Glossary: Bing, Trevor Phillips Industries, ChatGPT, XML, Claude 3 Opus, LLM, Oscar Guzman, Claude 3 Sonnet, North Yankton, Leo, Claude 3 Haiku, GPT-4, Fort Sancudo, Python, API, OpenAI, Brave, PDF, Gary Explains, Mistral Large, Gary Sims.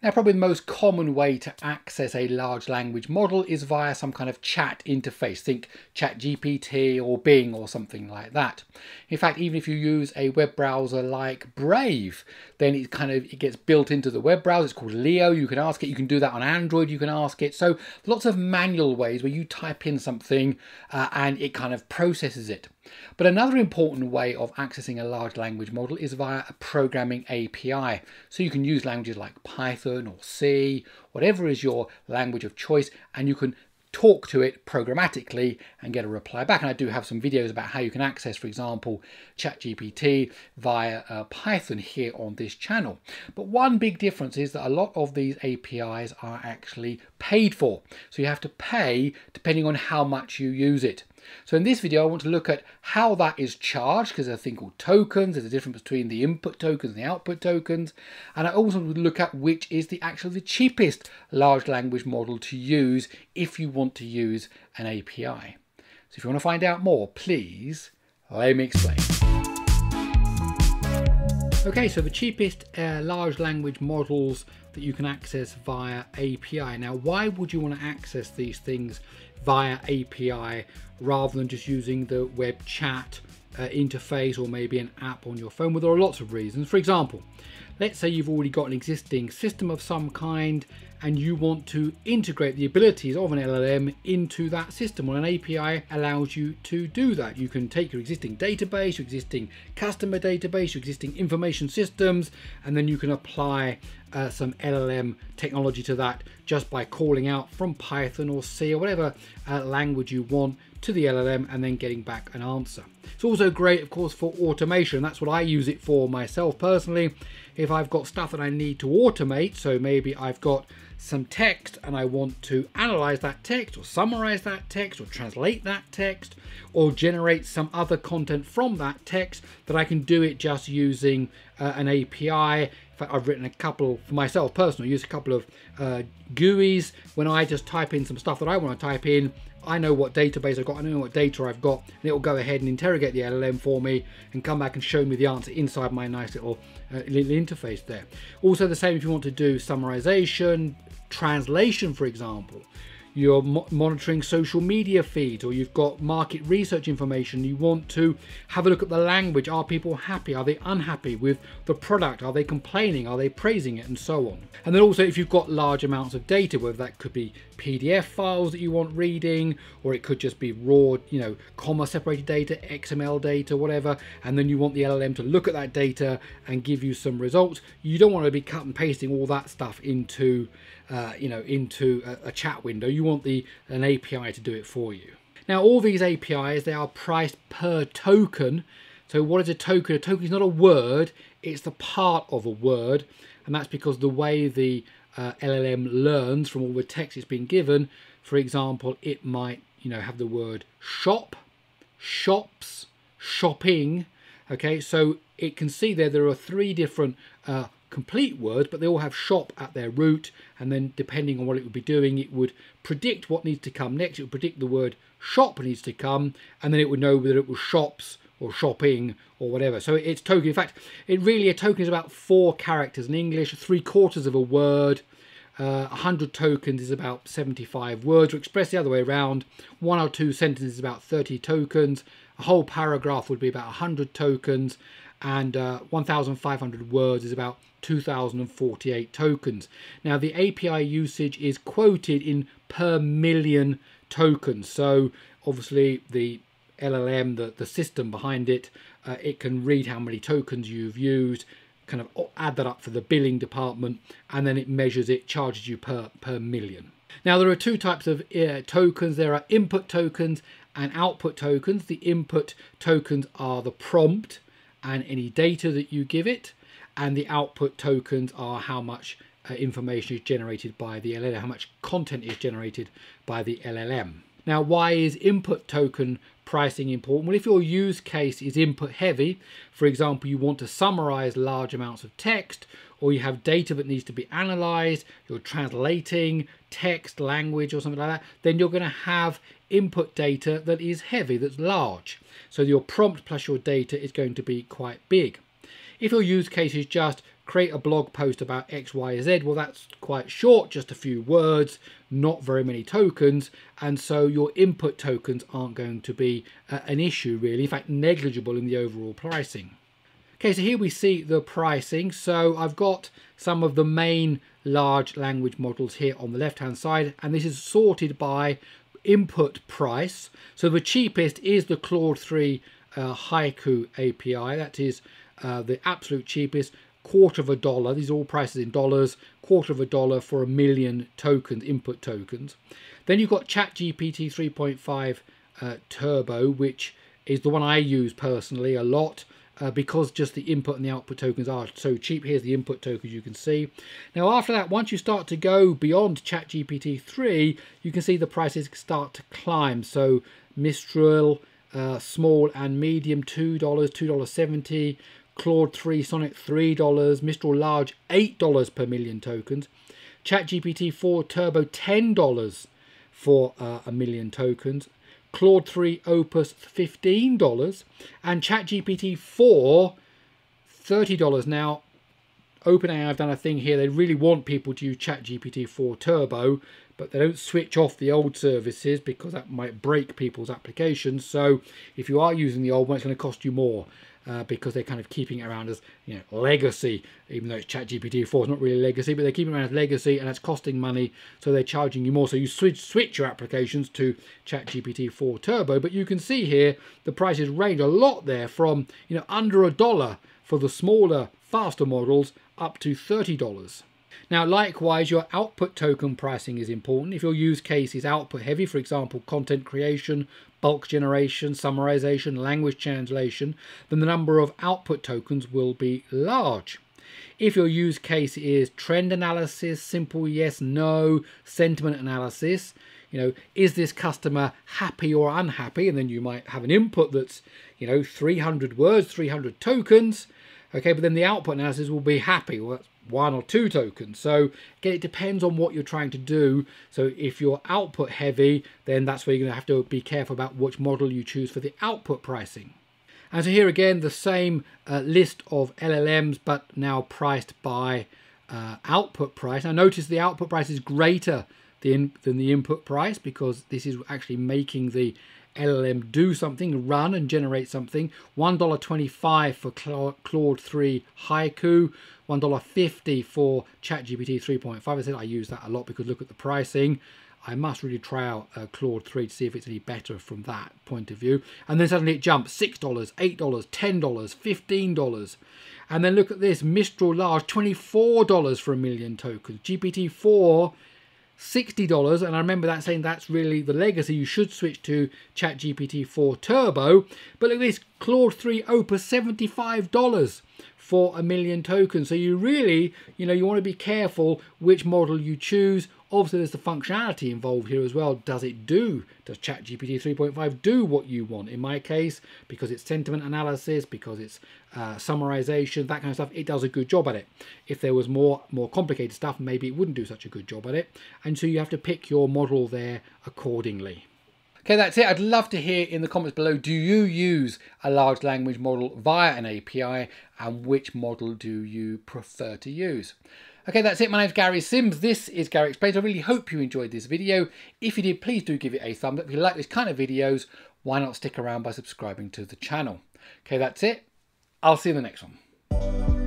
Now, probably the most common way to access a large language model is via some kind of chat interface. Think ChatGPT or Bing or something like that. In fact, even if you use a web browser like Brave, then it gets built into the web browser. It's called Leo. You can ask it. You can do that on Android. You can ask it. So lots of manual ways where you type in something and it kind of processes it. But another important way of accessing a large language model is via a programming API. So you can use languages like Python or C, whatever is your language of choice, and you can talk to it programmatically and get a reply back. And I do have some videos about how you can access, for example, ChatGPT via Python here on this channel. But one big difference is that a lot of these APIs are actually paid for. So you have to pay depending on how much you use it. So in this video, I want to look at how that is charged, because there's a thing called tokens. There's a difference between the input tokens and the output tokens. And I also would look at which is the cheapest large language model to use if you want to use an API. So if you want to find out more, please let me explain. Okay, so the cheapest large language models that you can access via API. Now, why would you want to access these things via API rather than just using the web chat interface or maybe an app on your phone? Well, there are lots of reasons. For example, let's say you've already got an existing system of some kind and you want to integrate the abilities of an LLM into that system. Well, an API allows you to do that. You can take your existing database, your existing customer database, your existing information systems, and then you can apply some LLM technology to that just by calling out from Python or C or whatever language you want to the LLM and then getting back an answer. It's also great, of course, for automation. That's what I use it for myself personally. If I've got stuff that I need to automate, so maybe I've got some text and I want to analyze that text or summarize that text or translate that text or generate some other content from that text, that I can do it just using an API. In fact, I've written a couple for myself personally, use a couple of GUIs. When I just type in some stuff that I want to type in, I know what database I've got, I know what data I've got, and it'll go ahead and interrogate the LLM for me and come back and show me the answer inside my nice little interface there. Also the same if you want to do summarization, translation, for example. You're monitoring social media feeds, or you've got market research information. You want to have a look at the language. Are people happy? Are they unhappy with the product? Are they complaining? Are they praising it? And so on. And then also if you've got large amounts of data, whether that could be PDF files that you want reading, or it could just be raw, you know, comma separated data, XML data, whatever. And then you want the LLM to look at that data and give you some results. You don't want to be cut and pasting all that stuff into, you know, into a chat window. You want an API to do it for you. Now, all these APIs, they are priced per token. So what is a token? A token is not a word, it's the part of a word. And that's because the way the LLM learns from all the text it's been given, for example, it might, you know, have the word shop, shops, shopping. Okay, so it can see there are three different complete words, but they all have shop at their root, and then depending on what it would be doing, it would predict what needs to come next. It would predict the word shop needs to come, and then it would know whether it was shops or shopping or whatever. So it's token. In fact, it really, a token is about 4 characters in English, 3/4 of a word. 100 tokens is about 75 words, or expressed the other way around, 1 or 2 sentences is about 30 tokens, a whole paragraph would be about 100 tokens, and 1,500 words is about 2,048 tokens. Now, the API usage is quoted in per million tokens. So obviously the LLM, the system behind it, it can read how many tokens you've used, kind of add that up for the billing department, and then it measures it, charges you per million. Now, there are 2 types of tokens. There are input tokens and output tokens. The input tokens are the prompt and any data that you give it, and the output tokens are how much information is generated by the LLM, how much content is generated by the LLM. Now, why is input token pricing important? Well, if your use case is input heavy, for example, you want to summarize large amounts of text, or you have data that needs to be analyzed, you're translating text, language, or something like that, then you're going to have input data that is heavy, that's large. So your prompt plus your data is going to be quite big. If your use case is just create a blog post about X, Y, Z. Well, that's quite short, just a few words, not very many tokens. And so your input tokens aren't going to be an issue really, in fact, negligible in the overall pricing. Okay, so here we see the pricing. So I've got some of the main large language models here on the left-hand side, and this is sorted by input price. So the cheapest is the Claude 3 Haiku API. That is the absolute cheapest, $0.25. These are all prices in dollars, $0.25 for 1 million tokens, input tokens. Then you've got ChatGPT 3.5 Turbo, which is the one I use personally a lot. Because just the input and the output tokens are so cheap. Here's the input tokens you can see. Now after that, once you start to go beyond ChatGPT 3, you can see the prices start to climb. So Mistral, small and medium, $2, $2.70. Claude 3 Sonnet, $3. Mistral Large, $8 per million tokens. ChatGPT 4 Turbo, $10 for 1 million tokens. Claude 3 Opus, $15, and ChatGPT 4, $30 now. OpenAI have done a thing here. They really want people to use ChatGPT 4 Turbo, but they don't switch off the old services because that might break people's applications. So if you are using the old one, it's going to cost you more because they're kind of keeping it around as, you know, legacy, even though it's ChatGPT 4, it's not really legacy, but they're keeping it around as legacy and it's costing money. So they're charging you more. So you switch your applications to ChatGPT 4 Turbo, but you can see here the prices range a lot there from, you know, under $1 for the smaller, faster models up to $30. Now likewise, your output token pricing is important. If your use case is output heavy, for example content creation, bulk generation, summarization, language translation, then the number of output tokens will be large. If your use case is trend analysis, simple yes, no, sentiment analysis, you know, is this customer happy or unhappy? And then you might have an input that's, you know, 300 words, 300 tokens. Okay, but then the output analysis will be happy. Well, that's 1 or 2 tokens. So again, it depends on what you're trying to do. So if you're output heavy, then that's where you're going to have to be careful about which model you choose for the output pricing. And so here again, the same list of LLMs, but now priced by output price. Now notice the output price is greater than the input price because this is actually making the LLM do something, run and generate something. $1.25 for Claude 3 Haiku, $1.50 for ChatGPT 3.5. I said I use that a lot because look at the pricing. I must really try out Claude 3 to see if it's any better from that point of view. And then suddenly it jumps $6, $8, $10, $15. And then look at this, Mistral Large, $24 for 1 million tokens. GPT 4, $60, and I remember that saying that's really the legacy. You should switch to ChatGPT 4 Turbo. But look at this, Claude 3 Opus, $75 for 1 million tokens. So you really, you know, you want to be careful which model you choose. Obviously, there's the functionality involved here as well. Does ChatGPT 3.5 do what you want? In my case, because it's sentiment analysis, because it's summarization, that kind of stuff, it does a good job at it. If there was more complicated stuff, maybe it wouldn't do such a good job at it. And so you have to pick your model there accordingly. Okay, that's it. I'd love to hear in the comments below, do you use a large language model via an API, and which model do you prefer to use? Okay, that's it. My name's Gary Sims. This is Gary Explains. I really hope you enjoyed this video. If you did, please do give it a thumbs up. If you like this kind of videos, why not stick around by subscribing to the channel? Okay, that's it. I'll see you in the next one.